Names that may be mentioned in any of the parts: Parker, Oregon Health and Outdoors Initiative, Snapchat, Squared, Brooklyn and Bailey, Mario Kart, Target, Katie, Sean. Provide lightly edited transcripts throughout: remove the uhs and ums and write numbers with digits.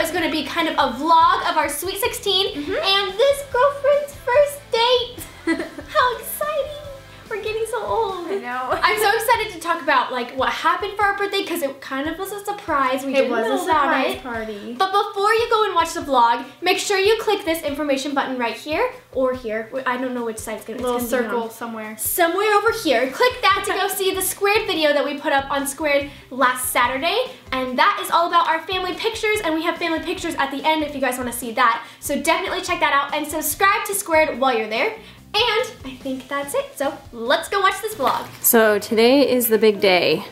Is going to be kind of a vlog of our Sweet 16 and this girlfriend's first date. How exciting! We're getting so old. I know. I'm so excited to talk about like what happened for our birthday because it kind of was a surprise. We didn't know about it. It was a surprise party. But before you go and watch the vlog, make sure you click this information button right here or here. I don't know which side it's going to be. Little circle somewhere. Somewhere over here. Click that to go see the Squared video that we put up on Squared last Saturday. And that is all about our family pictures, and we have family pictures at the end if you guys want to see that. So definitely check that out and subscribe to Squared while you're there. And I think that's it, so let's go watch this vlog. So today is the big day.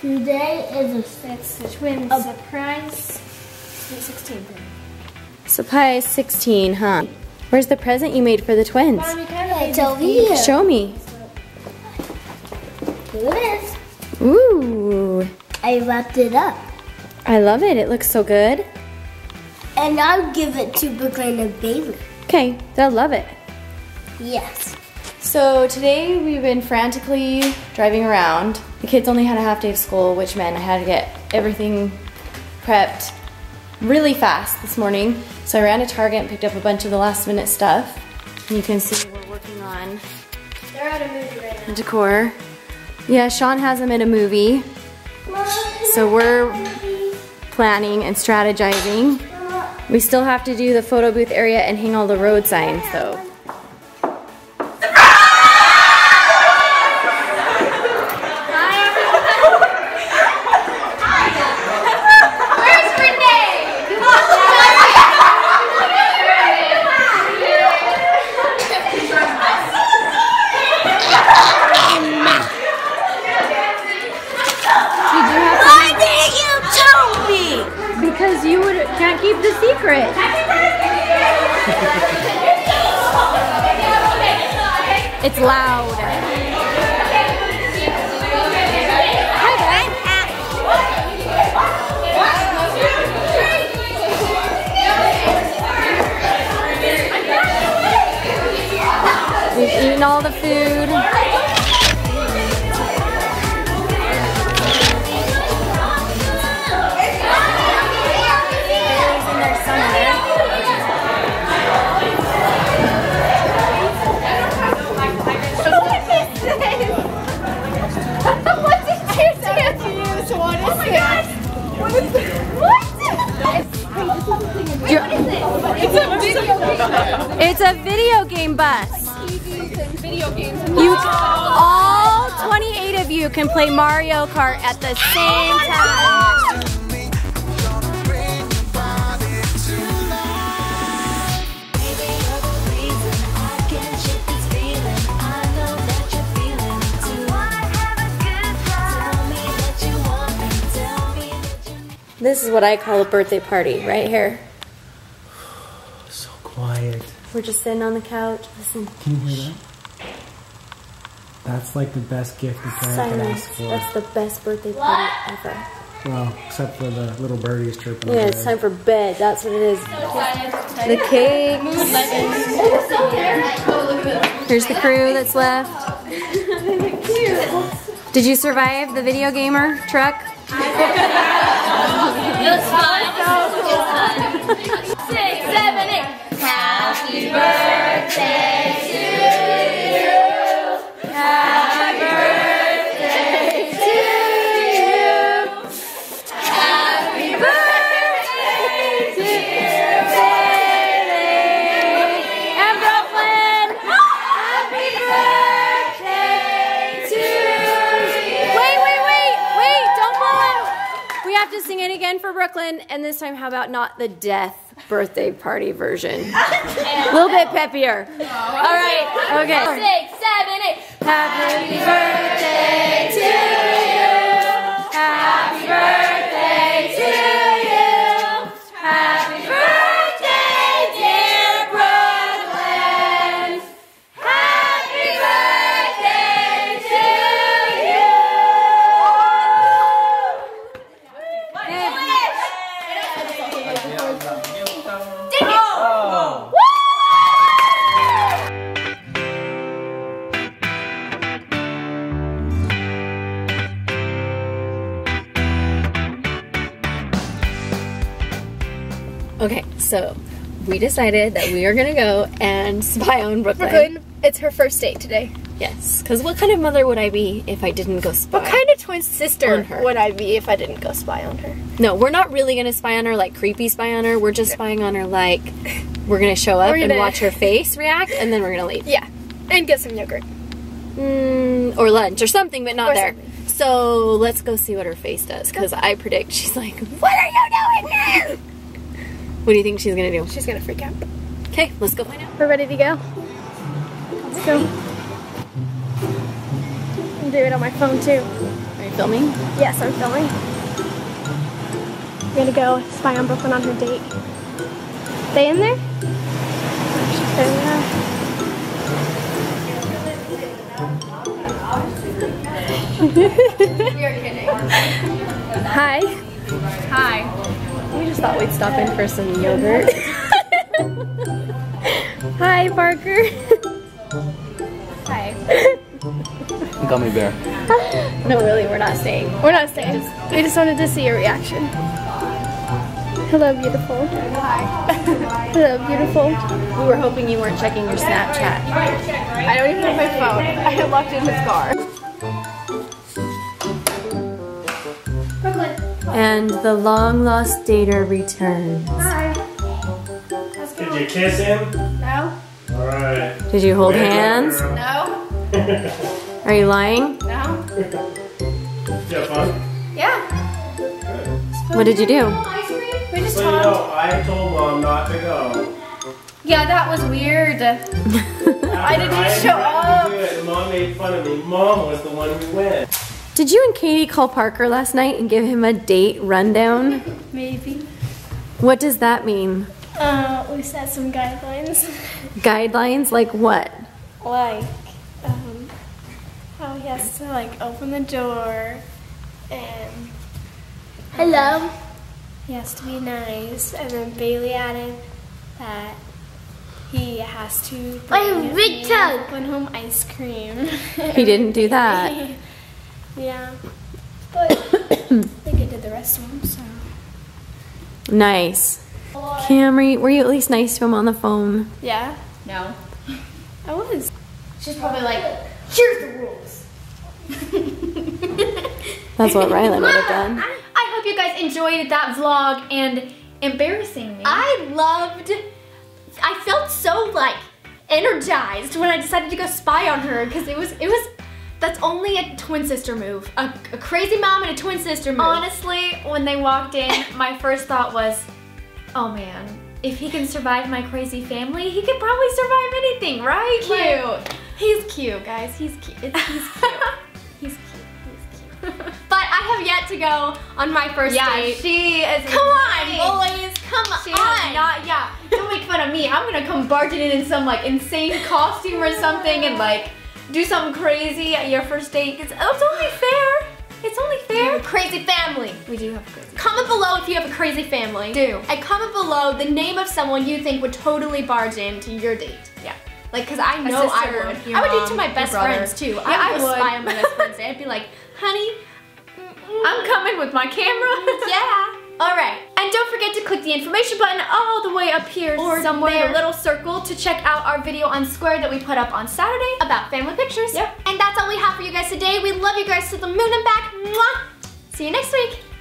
Today is a surprise 16 thing. Surprise 16, huh? Where's the present you made for the twins? Mommy, it's over here. Show me. Here it is. Ooh. I wrapped it up. I love it, it looks so good. And I'll give it to Brooklyn and Bailey. Okay, they'll love it. Yes. So today we've been frantically driving around. The kids only had a half day of school, which meant I had to get everything prepped really fast this morning. So I ran to Target and picked up a bunch of the last minute stuff. And you can see we're working on decor. Yeah, Sean has them in a movie. So we're planning and strategizing. We still have to do the photo booth area and hang all the road signs though. It's loud. We've eaten all the food. It's a video game bus. You, all 28 of you can play Mario Kart at the same time. This is what I call a birthday party, right here. So quiet. We're just sitting on the couch, listen. Can you hear that? That's like the best gift you can ask for. That's the best birthday party ever. Well, except for the little birdies chirping. Yeah, it's time for bed, that's what it is. The cakes. Here's the crew that's left. Did you survive the video gamer truck? Happy birthday to you. Happy birthday to you. Happy birthday to you, Bailey and Brooklyn. Happy birthday to you. Wait, wait, wait, wait! Don't blow it. We have to sing it again for Brooklyn, and this time, how about not the death birthday party version. A little bit peppier. All right, okay. 6, 7, 8. Happy birthday to you. Happy birthday to you. Happy birthday, dear Brooklyn. Happy birthday to you. Okay, so we decided that we are gonna go and spy on Brooklyn. Brooklyn, it's her first date today. Yes, because what kind of mother would I be if I didn't go spy on her? What kind of twin sister would I be if I didn't go spy on her? No, we're not really gonna spy on her like creepy spy on her. We're just spying on her like we're gonna show up and watch her face react, and then we're gonna leave. Yeah, and get some yogurt. Or lunch or something, but not there. So let's go see what her face does, because I predict she's like, what are you doing now? What do you think she's gonna do? She's gonna freak out. Okay, let's go find out. We're ready to go. Let's go. I'm doing it on my phone too. Are you filming? Yes, I'm filming. We're gonna go spy on Brooklyn on her date. Stay in there? Hi. Hi. We just thought we'd stop in for some yogurt. Hi, Parker. Hi. Gummy bear. No, really, we're not staying. We're not staying. We just wanted to see your reaction. Hello, beautiful. Hi. Hello, beautiful. We were hoping you weren't checking your Snapchat. I don't even have my phone. I had locked it in his car. And the long-lost dater returns. Hi. Did you kiss him? No. All right. Did you hold hands? No. Are you lying? No. Did you have fun? Yeah. Good. What did you do? We just talked. No, I told Mom not to go. Yeah, that was weird. I didn't show up. Mom made fun of me. Mom was the one who went. Did you and Katie call Parker last night and give him a date rundown? Maybe. What does that mean? We set some guidelines. Guidelines? Like what? Like, how he has to like open the door and... Hello. He has to be nice. And then Bailey added that he has to bring home ice cream. He didn't do that. Yeah, but I think I did the rest of them, so. Nice. Camry, were you at least nice to him on the phone? Yeah. No. I was. She's probably like, here's the rules. That's what Rylan would have done. I hope you guys enjoyed that vlog and embarrassing me. I felt so like energized when I decided to go spy on her, because it was that's only a twin sister move. A crazy mom and a twin sister move. Honestly, when they walked in, my first thought was, oh man, if he can survive my crazy family, he could probably survive anything, right? Cute. Like, he's cute, guys. He's cute. He's cute. He's cute. He's cute. But I have yet to go on my first date. She is. Come insane. On, boys. Come she on. Not, yeah. Don't make fun of me. I'm gonna come barging in some like insane costume or something and like do something crazy at your first date. It's only fair. It's only fair. We have a crazy family. We do have a crazy family. Comment below if you have a crazy family. Do. And comment below the name of someone you think would totally barge into your date. Yeah. Like, because I know sister, I would. I would do it to my best friends, too. Yeah, I would spy on my best friends. I'd be like, honey, I'm coming with my camera. Yeah. All right. And don't forget to click the information button all the way up here or somewhere in a little circle to check out our video on Squared that we put up on Saturday about family pictures. Yep. And that's all we have for you guys today. We love you guys to the moon and back. Mwah. See you next week.